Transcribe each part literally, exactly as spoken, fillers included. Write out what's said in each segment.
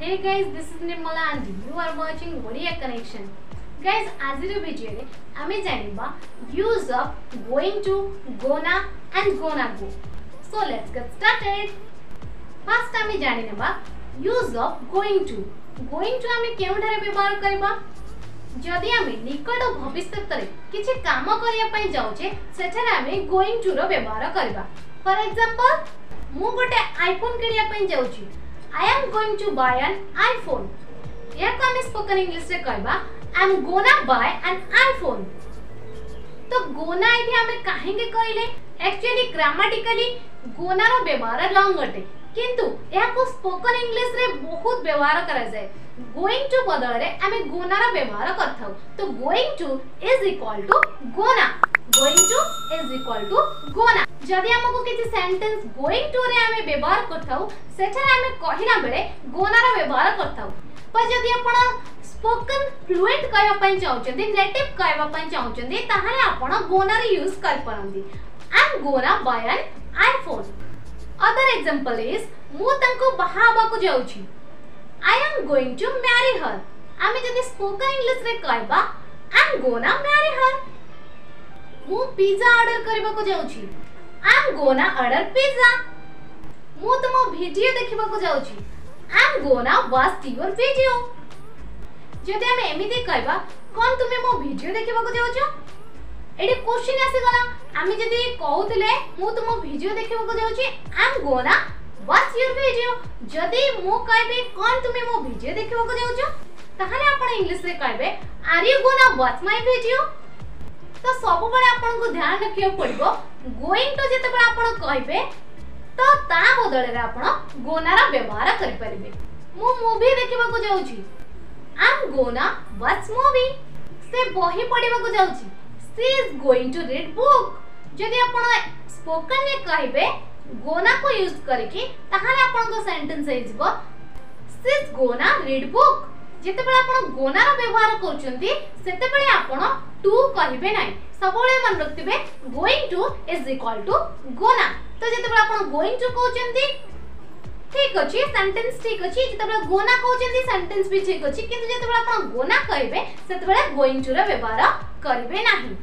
Hey guys, this is Nirmala and you are watching Odia Connection. Guys, आज video में आम जानिबा use of going to gonna and gonna go. So let's get started. First आम जानिबा use of going to. Going to आम केउठारे व्यवहार करबा जदि आम निकट भविष्य रे किछि काम करिया पई जाउछे सेठरे आम गोइंग टू रो व्यवहार करबा. फॉर एग्जांपल, मु गोटे आईफोन किनिया पई जाउछी. I am going to buy an iPhone. या को हम स्पोकन इंग्लिश रे कहबा I am gonna buy an iPhone. तो gonna इठी हमें काहेंगे कहले एक्चुअली ग्रामेटिकली gonna रो व्यवहार लॉन्ग अटे, किंतु या को स्पोकन इंग्लिश रे बहुत व्यवहार करा जाए. गोइंग टू बदल रे हमें gonna रो व्यवहार करथाउ. तो going to is equal to gonna. Going to is equal to gonna. जदि हमको किसी सेंटेंस गोइंग टू रे आमे व्यवहार करथाउ सेठरे आमे कहिना बेले गोना रो व्यवहार करथाउ. पर जदि आपण स्पोकन फ्लुएंट कहबा पई चाहउछन्ती, नेटिव कहबा पई चाहउछन्ती, ताहारे आपण गोना रे यूज कर परंती. I am gonna buy an iPhone. Other example is मु तंको बहाबा को जाउची. I am going to marry her. आमे जदि स्पोकन इंग्लिश रे कहबा I am gonna marry her. मु पिज्जा ऑर्डर करबा को जाउची. I'm gonna order pizza. मु तुम वीडियो देखिबा को जाउची. I'm gonna watch your video. जदि हम एमिते कहबा कोन तुमे मो वीडियो देखिबा को जाउचो, एडी क्वेश्चन आसी गला. आमी जदि कहउतले मु तुम वीडियो देखिबा को जाउची I'm gonna watch your video. जदि मु कहबे कोन तुमे मो वीडियो देखिबा को जाउचो, ताहाले आपण इंग्लिश रे कहबे Are you gonna watch my video? तो सब बडे आपन को ध्यान रखियो पड़बो गोइंग टू जते बडे आपन कहबे तो ता बदले रे आपन गोना रा व्यवहार करि परबे. मु मूवी देखिबा को जाउची. I am gonna watch movie. से बही पढिबा को जाउची. She is going to read book. जदि आपन स्पोकन ने कहबे गोना को यूज करके ताहाले आपन को सेंटेंस आइजबो she is gonna read book. जते बडे आपन गोना रा व्यवहार करचंती सेते बडे आपन टू कहिबे नाही. सबोळे मन रखतिबे going to is equal to gonna. तो जेतेबेला आपण गोइंग टू कहउचंती ठीक अछि, सेंटेंस ठीक अछि. जेतेबेला गोना कहउचंती सेंटेंस भी ठीक अछि, किंतु जेतेबेला आपण गोना कहिबे सेतेबेला गोइंग टू रे व्यवहार करिबे नाही.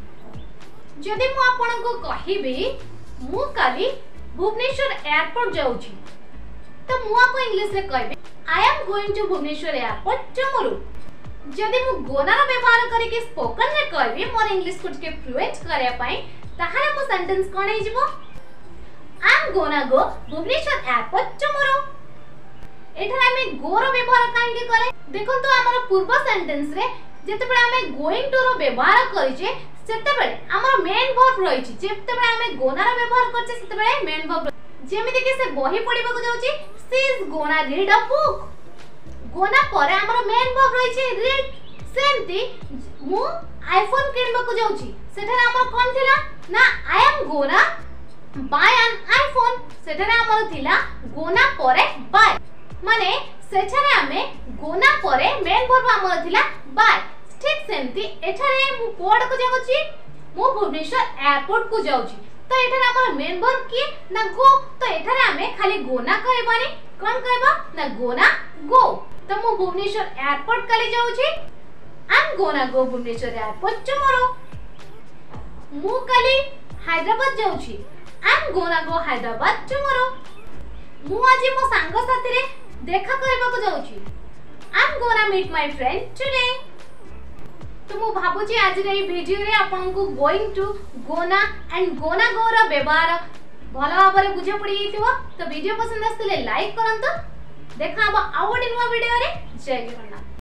जदि मु आपण को कहिबे मु काली भुवनेश्वर एयरपोर्ट जाउची, तो मु आको इंग्लिश रे कहिबे I am going to Bhubaneswar airport tomorrow. जदि मु गोना रो व्यवहार करके स्पोकन रे कहबे मोर इंग्लिश को के फ्लुएंट करया पई ताहारे मो सेंटेंस कोन हे जिवो I am gonna go Bhubaneswar airport tomorrow. एठा हमें गो रो व्यवहार काहे करे देखो. तो हमर पूर्व सेंटेंस रे जते बेले हमें गोइंग टू रो व्यवहार करिजे सेते बेले हमर मेन वर्ब रहिछि. जते बेले हमें गोना रो व्यवहार करछे सेते बेले मेन वर्ब जेमिति के से बही पढिबा को जाउछि she is gonna read a book. Gonna पर हमर मेन वर्ब रही छे रीड. सेमती मु आईफोन किनबा को जाउची सेठरे हमर कोन थिला ना I am gonna buy an iPhone. सेठरे हमर थिला गोना परे बाय, माने सेठरे हमें गोना परे मेन वर्ब हमर थिला बाय. ठीक सेमती एठरे मु कोड को जाउची मु भुवनेश्वर एयरपोर्ट को जाउची. तो एठरे हमर मेन वर्ब की ना गो. तो एठरे हमें खाली गोना कहबानी कोन कहबा ना गोना गो. तो मु भुवनेश्वर एयरपोर्ट काले जाउ छी I am gonna go Bhubaneswar airport tomorrow. मु काले हैदराबाद जाउ छी I am gonna go Hyderabad tomorrow. मु आज मो संग साथी रे देखा करबा को जाउ छी I am gonna meet my friend today. तो मु भाबु छी आज रे ई वीडियो रे आपन को going to gonna and gonna go रा व्यवहार भलो भाबरे बुझे पड़ी जइथिबो. तो वीडियो पसंद आस्तले लाइक करंतो. देखा अब आउट इन वीडियो रे. जय गणना.